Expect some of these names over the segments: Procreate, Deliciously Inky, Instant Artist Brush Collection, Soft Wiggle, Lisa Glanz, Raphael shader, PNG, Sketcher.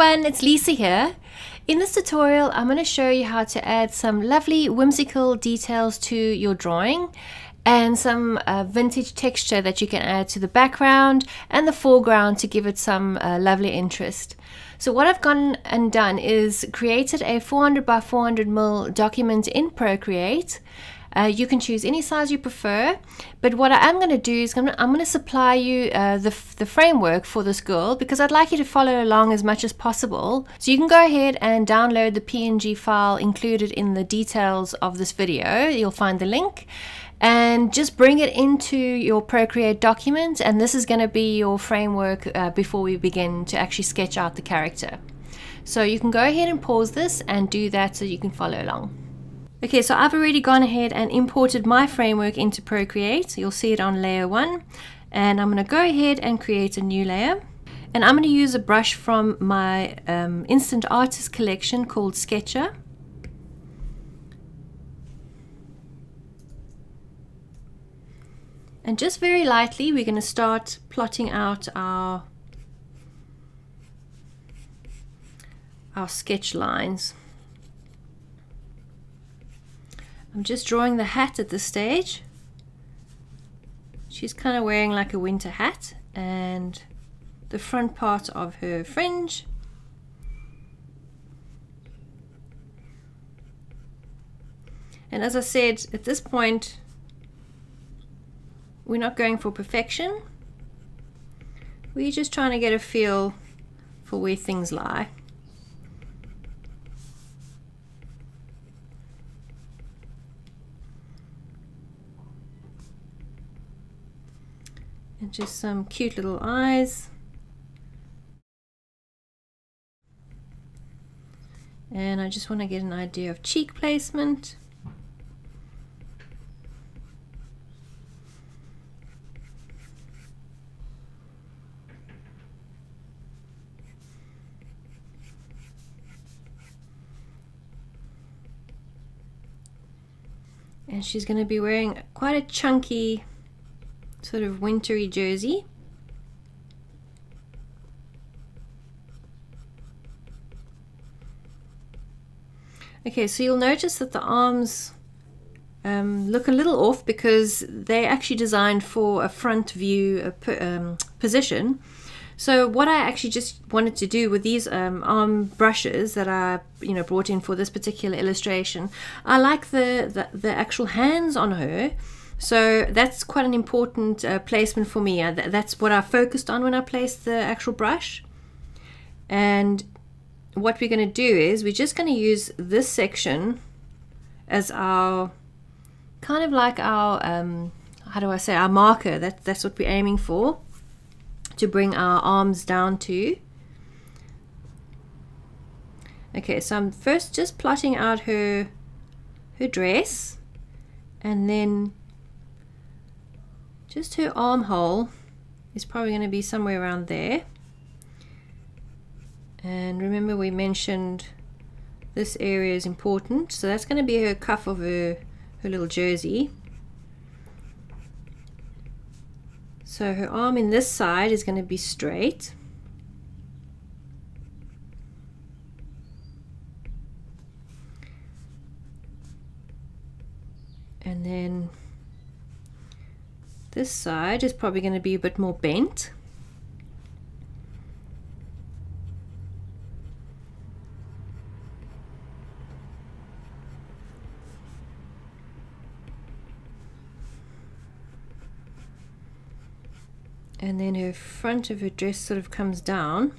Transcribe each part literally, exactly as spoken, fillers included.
everyone, it's Lisa here. In this tutorial, I'm going to show you how to add some lovely whimsical details to your drawing and some uh, vintage texture that you can add to the background and the foreground to give it some uh, lovely interest. So what I've gone and done is created a four hundred by four hundred mil document in Procreate. Uh, you can choose any size you prefer, but what I am going to do is I'm going to supply you uh, the, the framework for this girl because I'd like you to follow along as much as possible. So you can go ahead and download the P N G file included in the details of this video. You'll find the link. And just bring it into your Procreate document, and this is going to be your framework uh, before we begin to actually sketch out the character. So you can go ahead and pause this and do that so you can follow along. Okay, so I've already gone ahead and imported my framework into Procreate. You'll see it on layer one. And I'm going to go ahead and create a new layer. And I'm going to use a brush from my um, Instant Artist collection called Sketcher. And just very lightly, we're going to start plotting out our, our sketch lines. I'm just drawing the hat at this stage. She's kind of wearing like a winter hat and the front part of her fringe. And as I said, at this point, we're not going for perfection. We're just trying to get a feel for where things lie. And just some cute little eyes. And I just want to get an idea of cheek placement. And she's going to be wearing quite a chunky sort of wintry jersey. Okay, so you'll notice that the arms um, look a little off because they're actually designed for a front view a, um, position. So what I actually just wanted to do with these um, arm brushes that I, you know, brought in for this particular illustration, I like the the, the actual hands on her. So that's quite an important uh, placement for me. Uh, th that's what I focused on when I placed the actual brush. And what we're going to do is we're just going to use this section as our, kind of like our, um, how do I say, our marker. That, that's what we're aiming for, to bring our arms down to. Okay, so I'm first just plotting out her, her dress, and then just her armhole is probably going to be somewhere around there. And remember we mentioned this area is important, so that's going to be her cuff of her, her little jersey. So her arm in this side is going to be straight. And then this side is probably going to be a bit more bent. And then her front of her dress sort of comes down.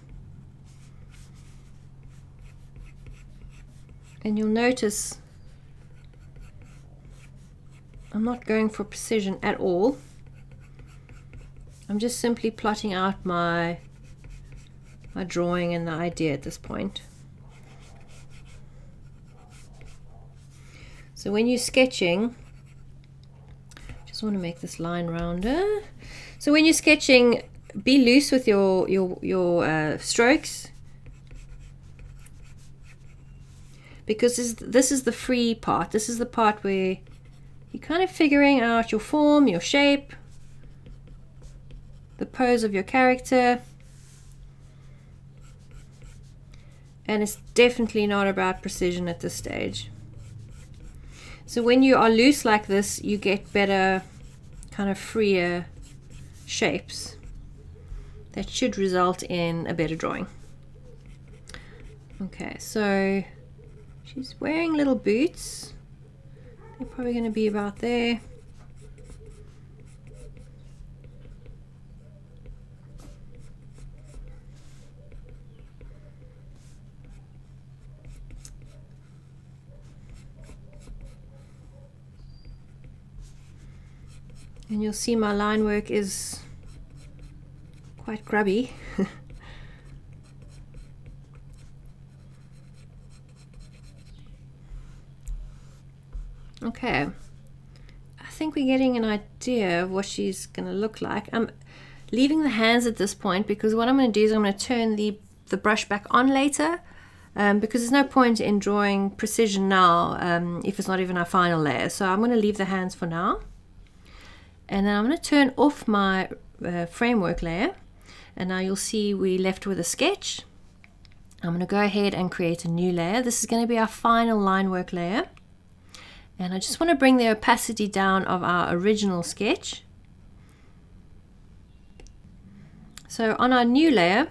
And you'll notice I'm not going for precision at all. I'm just simply plotting out my, my drawing and the idea at this point. So when you're sketching, just want to make this line rounder. So when you're sketching, be loose with your, your, your uh, strokes, because this, this is the free part. This is the part where you're kind of figuring out your form, your shape, the pose of your character. and it's definitely not about precision at this stage. So when you are loose like this, you get better, kind of freer shapes that should result in a better drawing. Okay, so she's wearing little boots. They're probably going to be about there. And you'll see my line work is quite grubby. Okay, I think we're getting an idea of what she's going to look like. I'm leaving the hands at this point because what I'm going to do is I'm going to turn the, the brush back on later, um, because there's no point in drawing precision now um, if it's not even our final layer. So I'm going to leave the hands for now. And then I'm going to turn off my uh, framework layer, and now you'll see we're left with a sketch. I'm going to go ahead and create a new layer. This is going to be our final line work layer, and I just want to bring the opacity down of our original sketch. So on our new layer,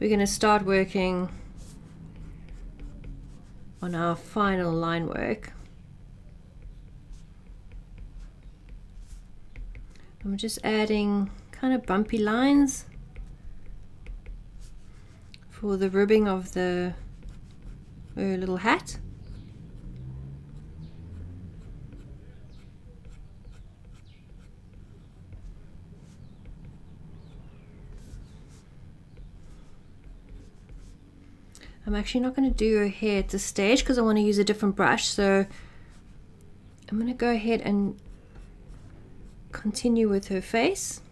we're going to start working on our final line work. I'm just adding kind of bumpy lines for the ribbing of the uh, little hat. I'm actually not going to do her hair at this stage because I want to use a different brush, so I'm going to go ahead and continue with her face.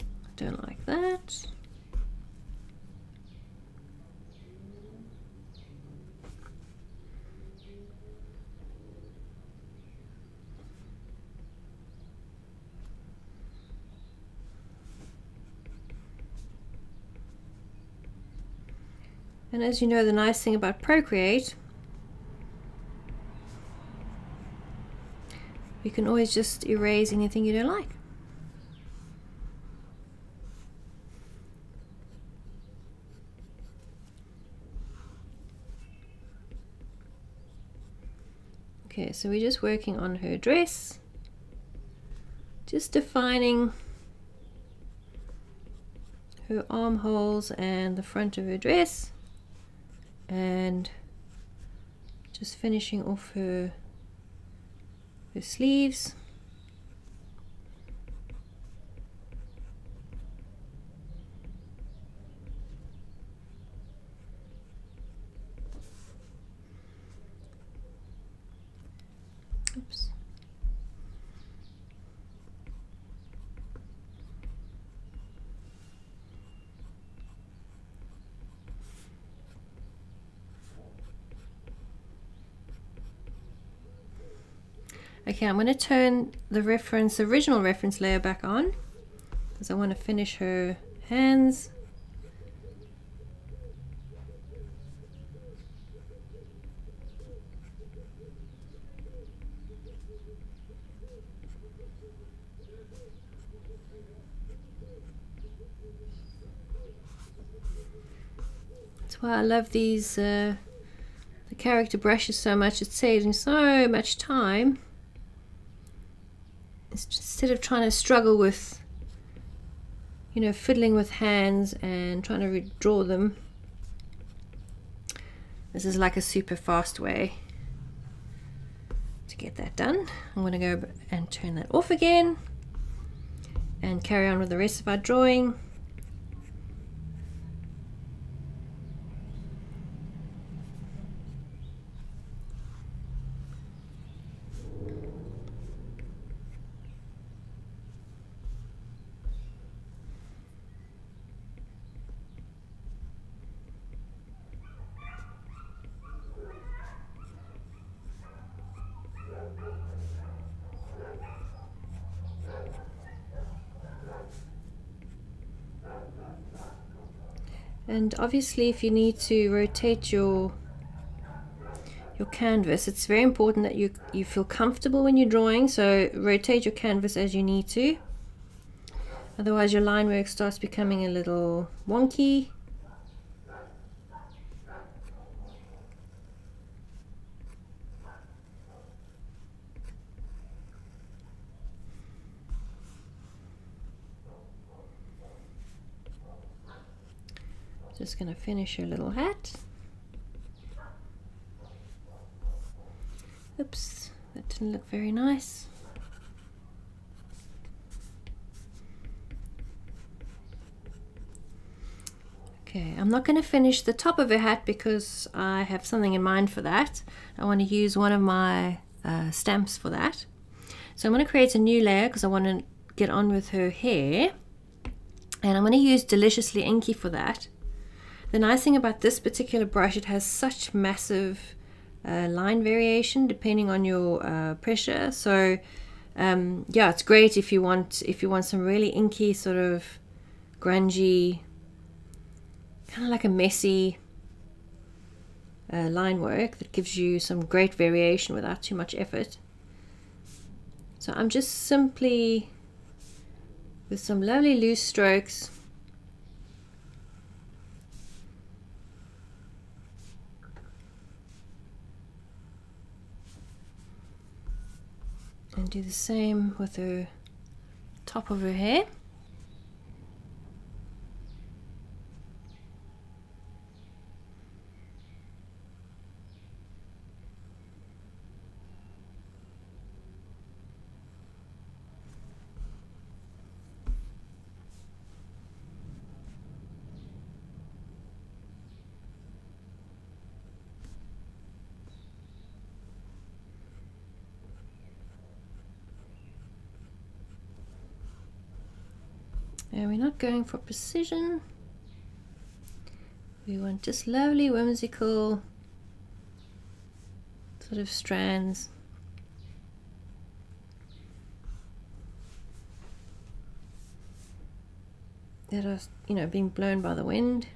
I don't like that. And as you know, the nice thing about Procreate, you can always just erase anything you don't like. Okay, so we're just working on her dress, just defining her armholes and the front of her dress, and just finishing off her, her sleeves. Oops. Okay, I'm going to turn the reference, original reference layer back on because I want to finish her hands. That's why I love these uh, the character brushes so much. It saves me so much time. Instead of trying to struggle with, you know, fiddling with hands and trying to redraw them, this is like a super fast way to get that done. I'm going to go and turn that off again and carry on with the rest of our drawing. And obviously if you need to rotate your your canvas, it's very important that you, you feel comfortable when you're drawing, so rotate your canvas as you need to. Otherwise your line work starts becoming a little wonky. Just going to finish your little hat. Oops, that didn't look very nice. Okay, I'm not going to finish the top of her hat because I have something in mind for that. I want to use one of my uh, stamps for that. So I'm going to create a new layer because I want to get on with her hair. And I'm going to use Deliciously Inky for that. The nice thing about this particular brush, it has such massive uh, line variation depending on your uh, pressure. So um, yeah, it's great if you want if you want some really inky, sort of grungy, kind of like a messy uh, line work that gives you some great variation without too much effort. So I'm just simply, with some lovely loose strokes, and do the same with the top of her hair. And we're not going for precision. We want just lovely, whimsical sort of strands. That are, you know, being blown by the wind.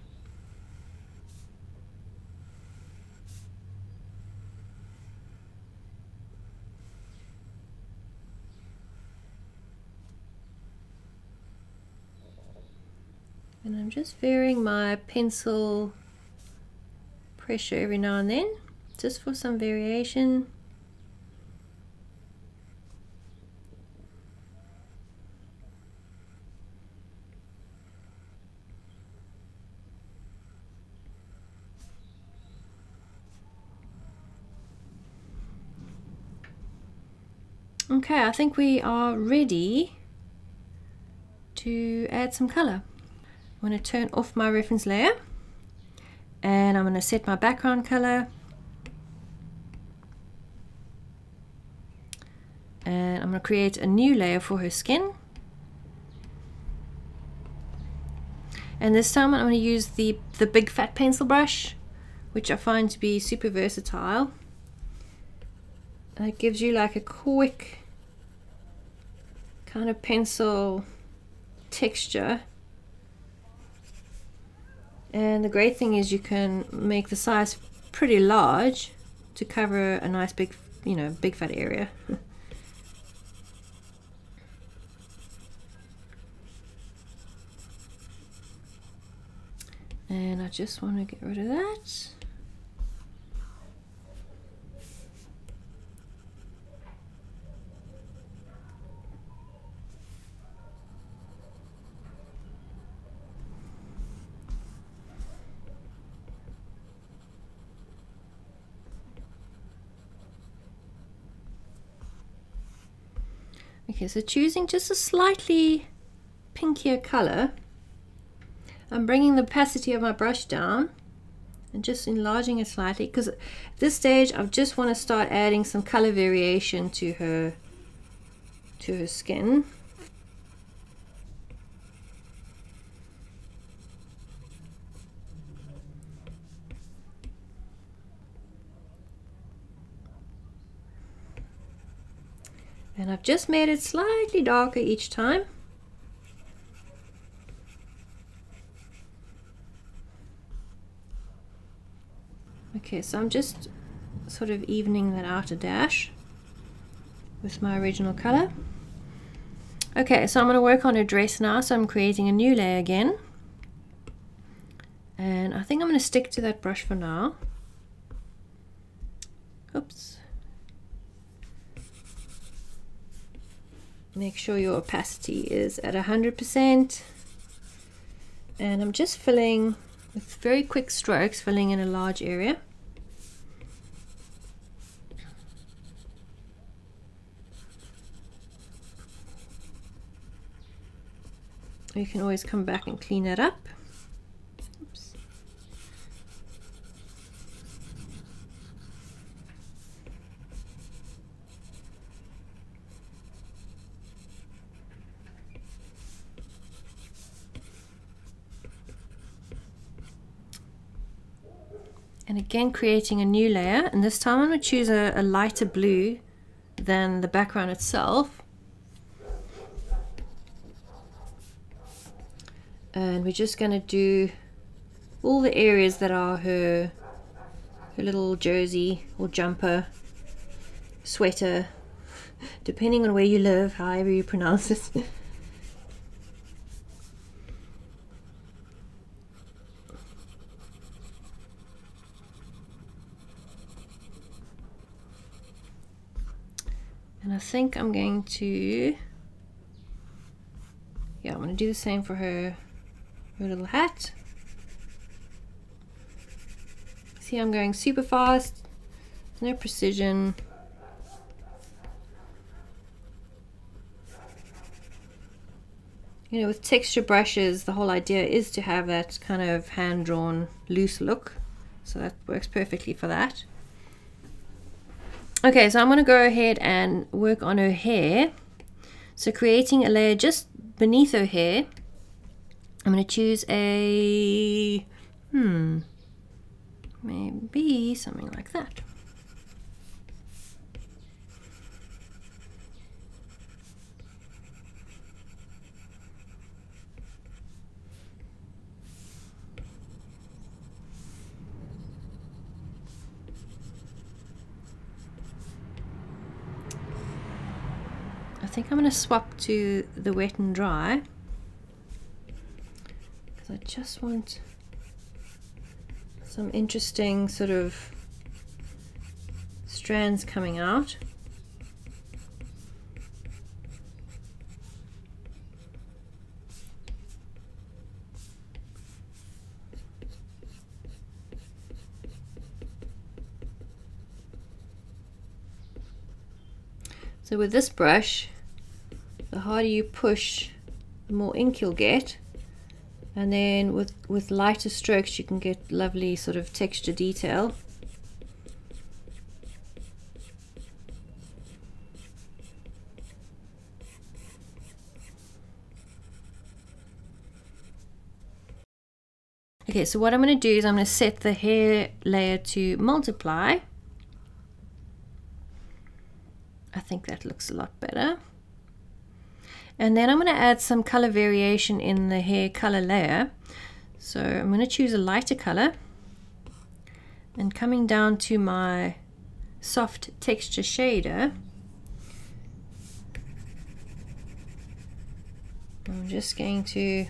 And I'm just varying my pencil pressure every now and then, just for some variation. Okay, I think we are ready to add some color. I'm going to turn off my reference layer and I'm going to set my background color, and I'm going to create a new layer for her skin, and this time I'm going to use the, the big fat pencil brush, which I find to be super versatile, and it gives you like a quick kind of pencil texture. And the great thing is you can make the size pretty large to cover a nice big, you know, big fat area. And I just want to get rid of that. Okay, so choosing just a slightly pinkier color, I'm bringing the opacity of my brush down and just enlarging it slightly, because at this stage I just want to start adding some color variation to her to her skin. And I've just made it slightly darker each time. Okay, so I'm just sort of evening that out a dash with my original color. Okay, so I'm going to work on her dress now, so I'm creating a new layer again. And I think I'm going to stick to that brush for now. Oops. Make sure your opacity is at one hundred percent. And I'm just filling with very quick strokes, filling in a large area. You can always come back and clean it up. Oops. And again, creating a new layer, and this time I'm going to choose a, a lighter blue than the background itself. And we're just going to do all the areas that are her, her little jersey or jumper, sweater, depending on where you live, however you pronounce it. And I think I'm going to, yeah, I'm going to do the same for her. Her little hat. See, I'm going super fast, no precision. You know, with texture brushes, the whole idea is to have that kind of hand-drawn, loose look. So that works perfectly for that. Okay, so I'm going to go ahead and work on her hair. So creating a layer just beneath her hair. I'm going to choose a, hmm, maybe something like that. I think I'm going to swap to the wet and dry. I just want some interesting sort of strands coming out. So with this brush, the harder you push, the more ink you'll get. And then with, with lighter strokes, you can get lovely sort of texture detail. Okay, so what I'm going to do is I'm going to set the hair layer to multiply. I think that looks a lot better. And then I'm going to add some color variation in the hair color layer. So I'm going to choose a lighter color. And coming down to my soft texture shader, I'm just going to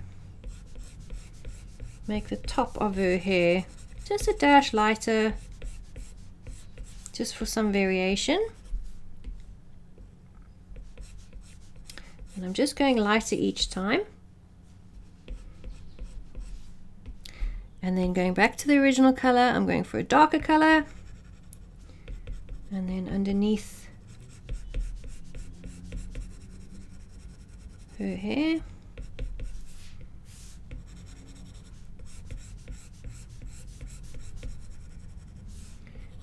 make the top of her hair just a dash lighter, just for some variation. And I'm just going lighter each time. And then going back to the original color, I'm going for a darker color. And then underneath her hair.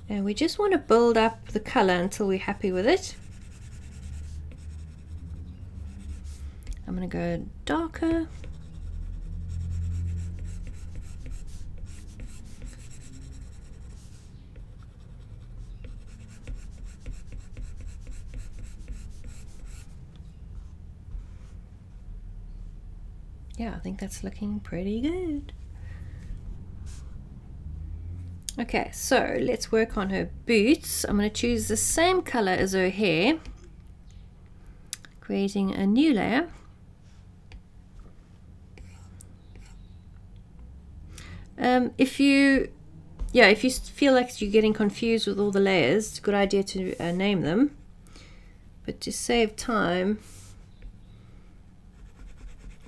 And we just want to build up the color until we're happy with it. I'm going to go darker. Yeah, I think that's looking pretty good. Okay, so let's work on her boots. I'm going to choose the same color as her hair, creating a new layer. Um, if you, yeah, if you feel like you're getting confused with all the layers, it's a good idea to uh, name them. But to save time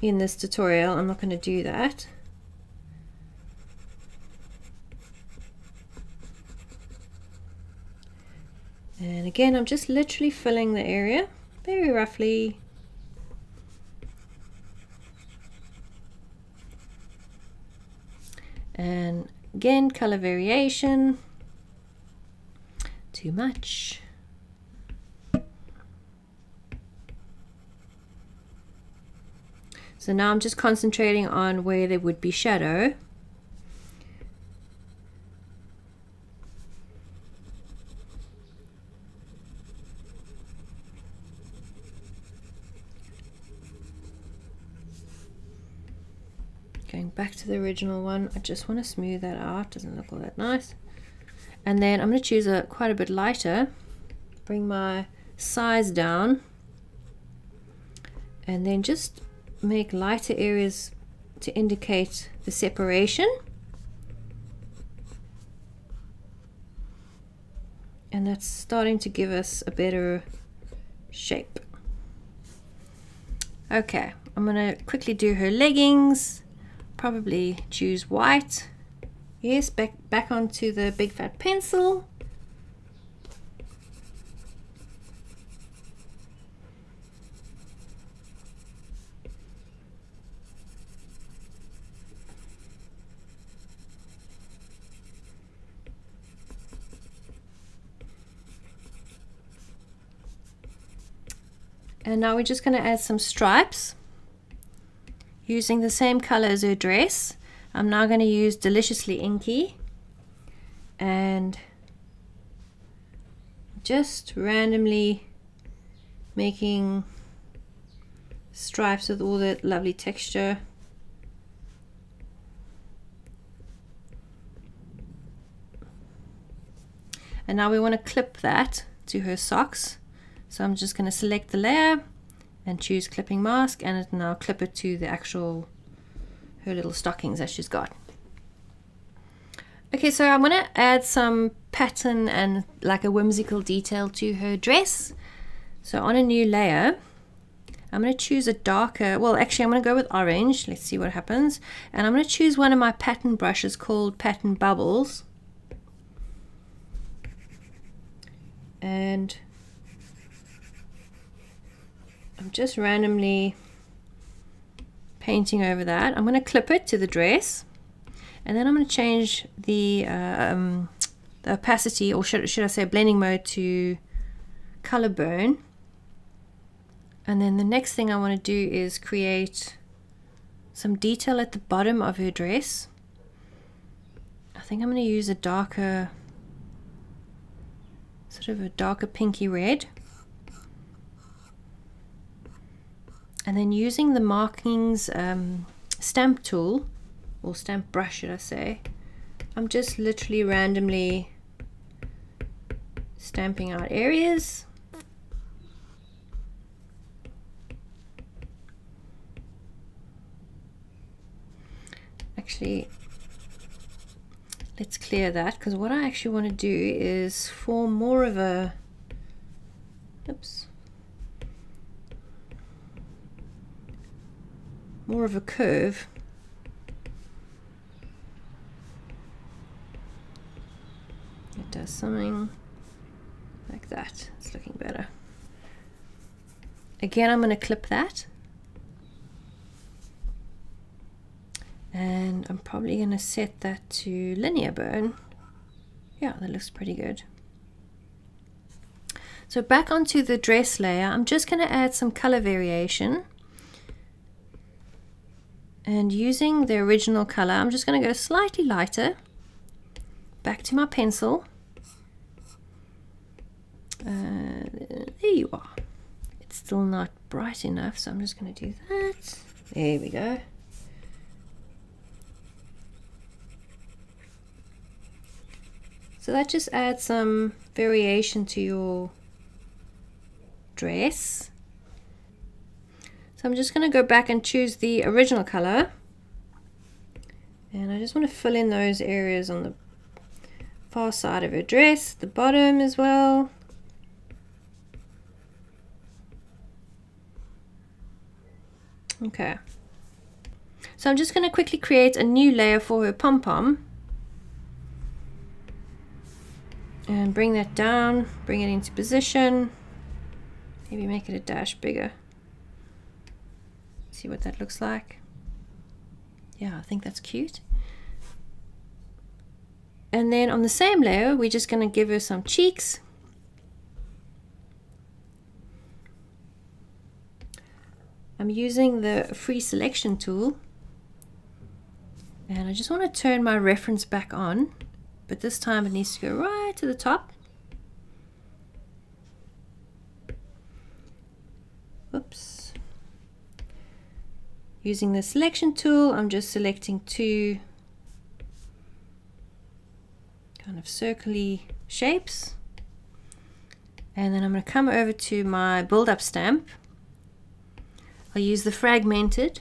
in this tutorial, I'm not going to do that. And again, I'm just literally filling the area very roughly. And again, color variation. Too much. So now I'm just concentrating on where there would be shadow. Going back to the original one, I just want to smooth that out, doesn't look all that nice. And then I'm going to choose a quite a bit lighter, bring my size down, and then just make lighter areas to indicate the separation. And that's starting to give us a better shape. Okay, I'm going to quickly do her leggings. Probably choose white. Yes, back back onto the big fat pencil. And now we're just going to add some stripes. Using the same color as her dress, I'm now going to use Deliciously Inky and just randomly making stripes with all that lovely texture. And now we want to clip that to her socks. So I'm just going to select the layer and choose clipping mask, and it now clip it to the actual, her little stockings that she's got. Okay, so I'm gonna add some pattern and like a whimsical detail to her dress. So on a new layer, I'm gonna choose a darker, well actually I'm gonna go with orange, let's see what happens. And I'm gonna choose one of my pattern brushes called Pattern Bubbles. And I'm just randomly painting over that. I'm going to clip it to the dress, and then I'm going to change the, uh, um, the opacity, or should, should I say blending mode, to color burn. And then the next thing I want to do is create some detail at the bottom of her dress. I think I'm going to use a darker, sort of a darker pinky red. And then using the markings um, stamp tool, or stamp brush should I say, I'm just literally randomly stamping out areas. Actually, let's clear that, because what I actually want to do is form more of a, oops, more of a curve. It does something like that. It's looking better. Again, I'm going to clip that. And I'm probably going to set that to linear burn. Yeah, that looks pretty good. So back onto the dress layer, I'm just going to add some color variation. And using the original color, I'm just going to go slightly lighter, back to my pencil. Uh, there you are. It's still not bright enough, so I'm just going to do that. There we go. So that just adds some variation to your dress. So I'm just going to go back and choose the original color. And I just want to fill in those areas on the far side of her dress, the bottom as well. Okay. So I'm just going to quickly create a new layer for her pom-pom. And bring that down, bring it into position. Maybe make it a dash bigger. See what that looks like. Yeah, I think that's cute. And then on the same layer, we're just going to give her some cheeks. I'm using the free selection tool. And I just want to turn my reference back on, but this time it needs to go right to the top. Oops. Using the selection tool, I'm just selecting two kind of circly shapes. And then I'm going to come over to my build up stamp. I'll use the fragmented.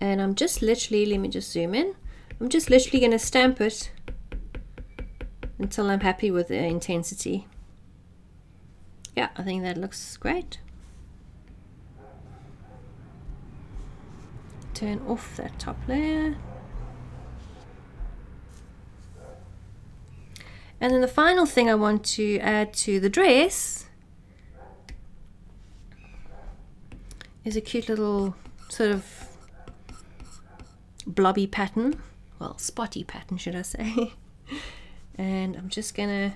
And I'm just literally, let me just zoom in. I'm just literally going to stamp it until I'm happy with the intensity. Yeah, I think that looks great. Turn off that top layer. And then the final thing I want to add to the dress is a cute little sort of blobby pattern. Well, spotty pattern, should I say. And I'm just gonna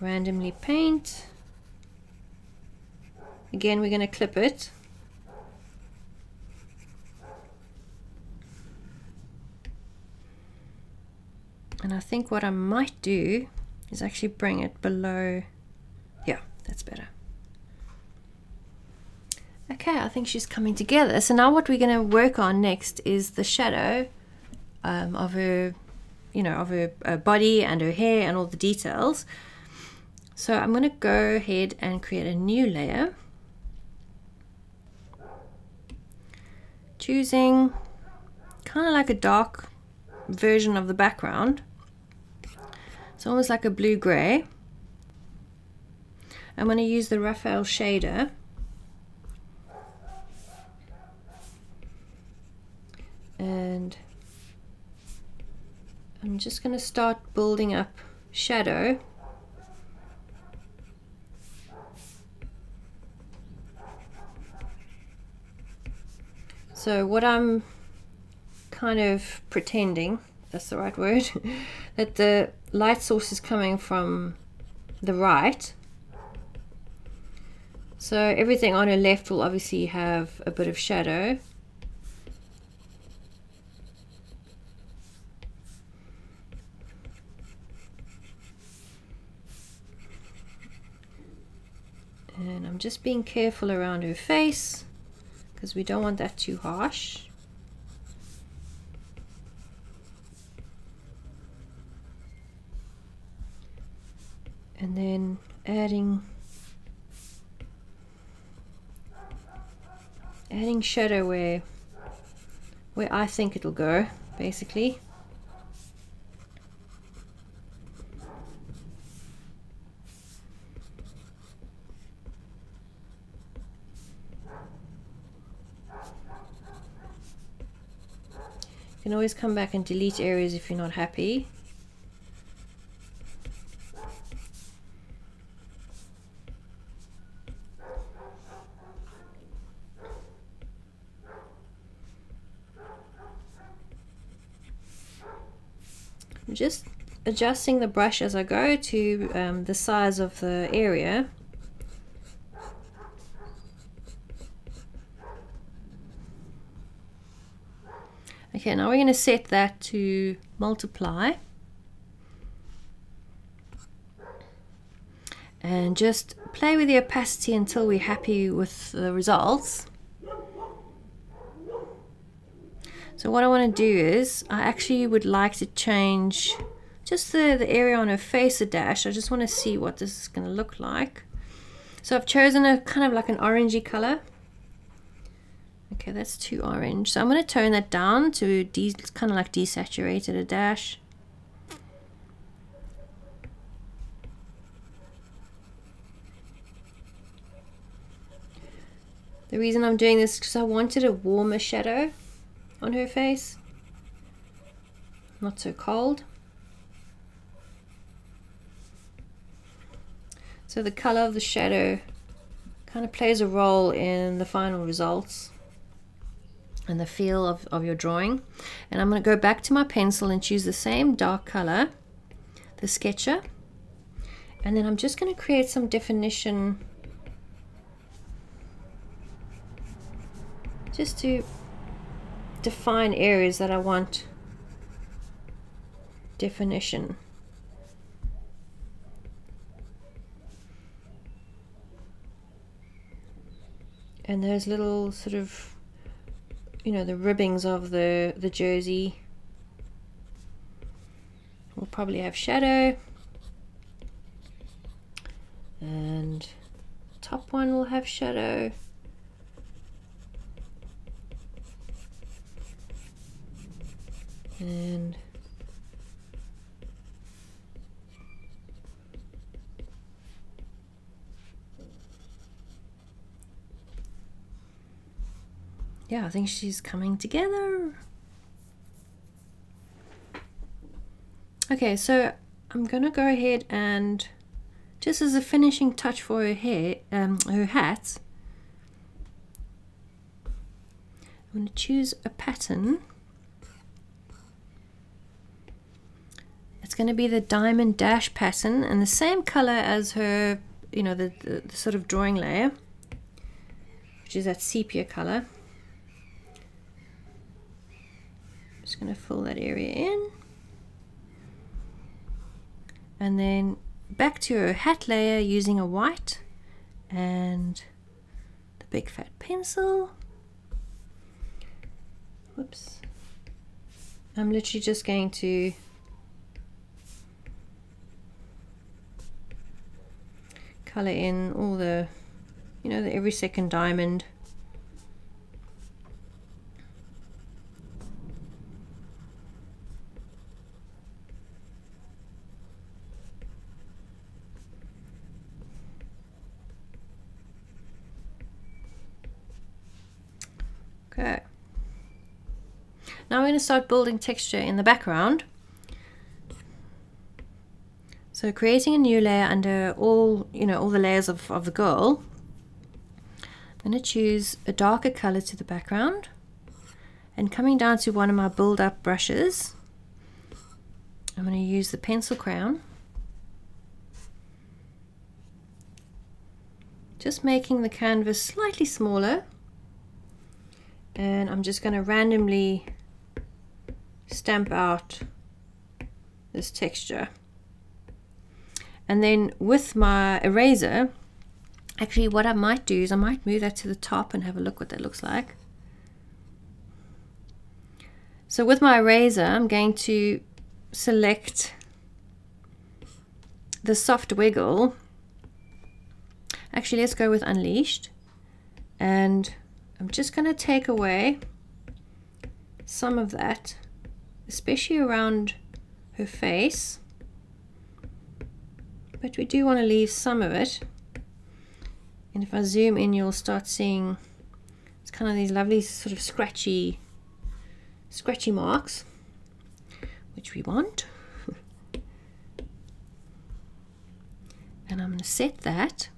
randomly paint. Again, we're gonna clip it. And I think what I might do is actually bring it below. Yeah, that's better. Okay, I think she's coming together. So now what we're going to work on next is the shadow um, of her, you know, of her uh, body and her hair and all the details. So I'm going to go ahead and create a new layer. Choosing kind of like a dark version of the background. It's almost like a blue-gray. I'm going to use the Raphael shader. And I'm just going to start building up shadow. So what I'm kind of pretending, that's the right word, that the light source is coming from the right. So everything on her left will obviously have a bit of shadow. And I'm just being careful around her face because we don't want that too harsh. And then adding adding shadow where where I think it'll go, basically. You can always come back and delete areas if you're not happy. I'm just adjusting the brush as I go to um, the size of the area. Okay, now we're going to set that to multiply. And just play with the opacity until we're happy with the results. So what I want to do is I actually would like to change just the, the area on her face a dash. I just want to see what this is going to look like. So I've chosen a kind of like an orangey color. Okay, that's too orange. So I'm going to tone that down to de kind of like desaturated a dash. The reason I'm doing this is because I wanted a warmer shadow on her face. Not so cold. So the color of the shadow kind of plays a role in the final results and the feel of, of your drawing. And I'm going to go back to my pencil and choose the same dark color, the Sketcher. And then I'm just going to create some definition just to define areas that I want definition. And those little sort of, you know, the ribbings of the, the jersey will probably have shadow. And top one will have shadow. And yeah, I think she's coming together. Okay, so I'm gonna go ahead and just as a finishing touch for her hair, um, her hat, I'm gonna choose a pattern. It's going to be the diamond dash pattern and the same color as her, you know, the, the, the sort of drawing layer, which is that sepia color. Just going to fill that area in. And then back to her hat layer using a white and the big fat pencil. Whoops. I'm literally just going to color in all the, you know, the every second diamond. Okay. Now we're going to start building texture in the background. So creating a new layer under all, you know, all the layers of, of the girl. I'm going to choose a darker color to the background and coming down to one of my build up brushes, I'm going to use the pencil crown. Just making the canvas slightly smaller and I'm just going to randomly stamp out this texture. And then with my eraser, actually what I might do is I might move that to the top and have a look what that looks like. So with my eraser, I'm going to select the Soft Wiggle. Actually, let's go with Unleashed. And I'm just going to take away some of that, especially around her face. But we do want to leave some of it. And if I zoom in, you'll start seeing it's kind of these lovely sort of scratchy, scratchy marks, which we want. And I'm going to set that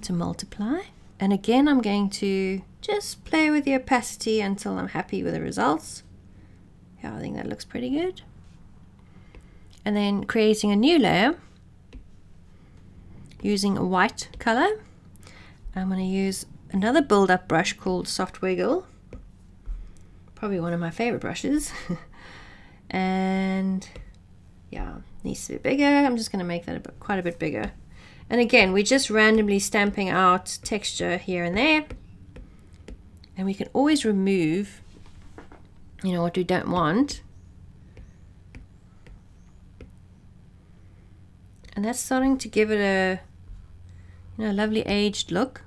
to multiply. And again, I'm going to just play with the opacity until I'm happy with the results. Yeah, I think that looks pretty good. And then creating a new layer using a white color. I'm going to use another build up brush called Soft Wiggle. Probably one of my favorite brushes. And yeah, needs to be bigger. I'm just going to make that a bit, quite a bit bigger. And again, we're just randomly stamping out texture here and there. And we can always remove you know, what you don't want. And that's starting to give it a, you know, lovely aged look.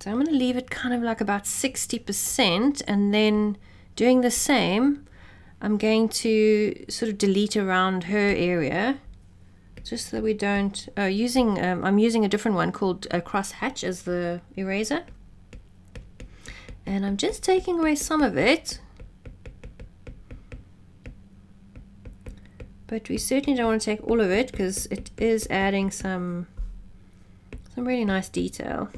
So I'm going to leave it kind of like about sixty percent, and then doing the same, I'm going to sort of delete around her area, just so we don't, uh, using, um, I'm using a different one called a crosshatch as the eraser. And I'm just taking away some of it, but we certainly don't want to take all of it because it is adding some, some really nice detail.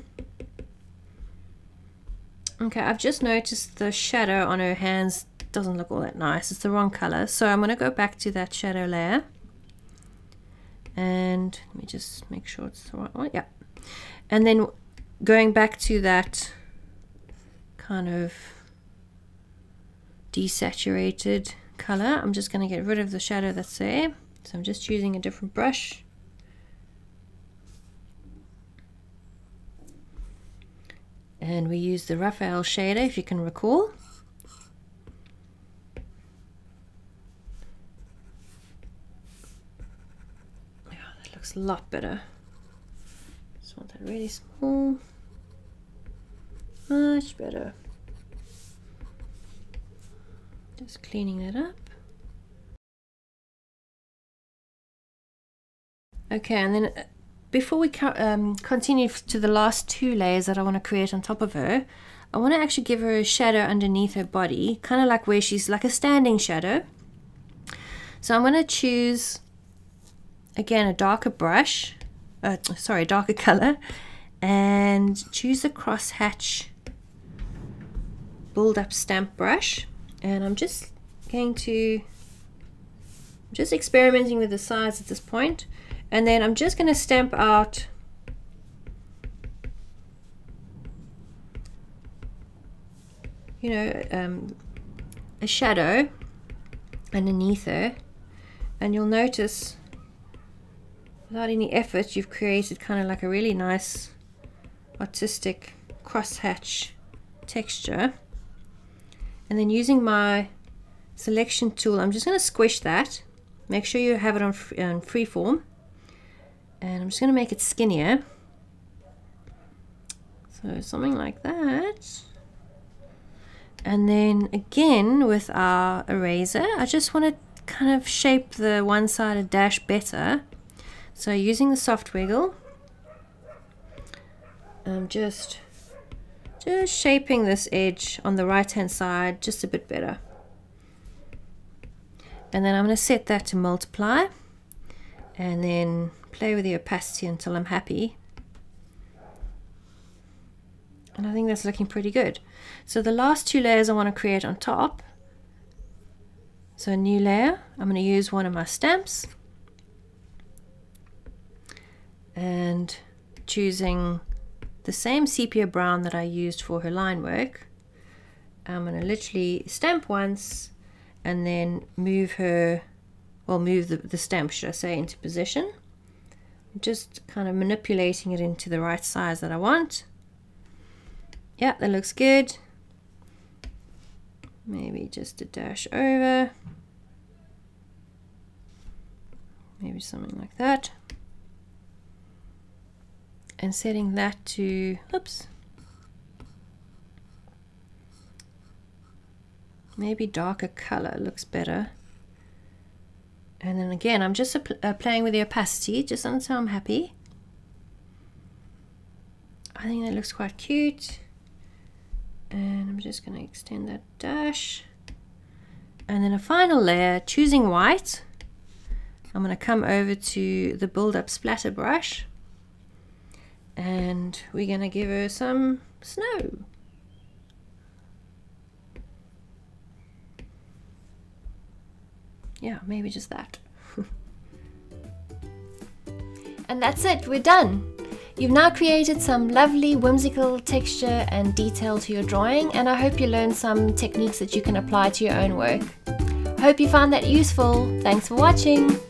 Okay, I've just noticed the shadow on her hands doesn't look all that nice. It's the wrong color. So I'm going to go back to that shadow layer. And let me just make sure it's the right one. Yeah. And then going back to that kind of desaturated color, I'm just going to get rid of the shadow that's there. So I'm just using a different brush. And we use the Raphael shader, if you can recall. Yeah, that looks a lot better. Just want that really small. Much better. Just cleaning that up. Okay, and then uh, before we um, continue to the last two layers that I want to create on top of her, I want to actually give her a shadow underneath her body, kind of like where she's like a standing shadow. So I'm going to choose, again, a darker brush, uh, sorry, darker color, and choose the crosshatch build up stamp brush. And I'm just going to, I'm just experimenting with the size at this point. And then I'm just going to stamp out you know, um, a shadow underneath her. And you'll notice, without any effort, you've created kind of like a really nice artistic crosshatch texture. And then using my selection tool, I'm just going to squish that. Make sure you have it on, on freeform. And I'm just going to make it skinnier. So something like that. And then again with our eraser, I just want to kind of shape the one-sided dash better. So using the soft wiggle, I'm just, just shaping this edge on the right-hand side just a bit better. And then I'm going to set that to multiply. And then play with the opacity until I'm happy. And I think that's looking pretty good. So the last two layers I want to create on top. So a new layer, I'm going to use one of my stamps. And choosing the same sepia brown that I used for her line work. I'm going to literally stamp once and then move her, well move the, the stamp should I say, into position. Just kind of manipulating it into the right size that I want. Yeah, that looks good. Maybe just a dash over. Maybe something like that. And setting that to, oops. Maybe darker color looks better. And then again, I'm just uh, playing with the opacity, just until I'm happy. I think that looks quite cute. And I'm just going to extend that dash. And then a final layer, choosing white. I'm going to come over to the build up splatter brush. And we're going to give her some snow. Yeah, maybe just that. And that's it, we're done. You've now created some lovely whimsical texture and detail to your drawing, and I hope you learned some techniques that you can apply to your own work. Hope you found that useful. Thanks for watching.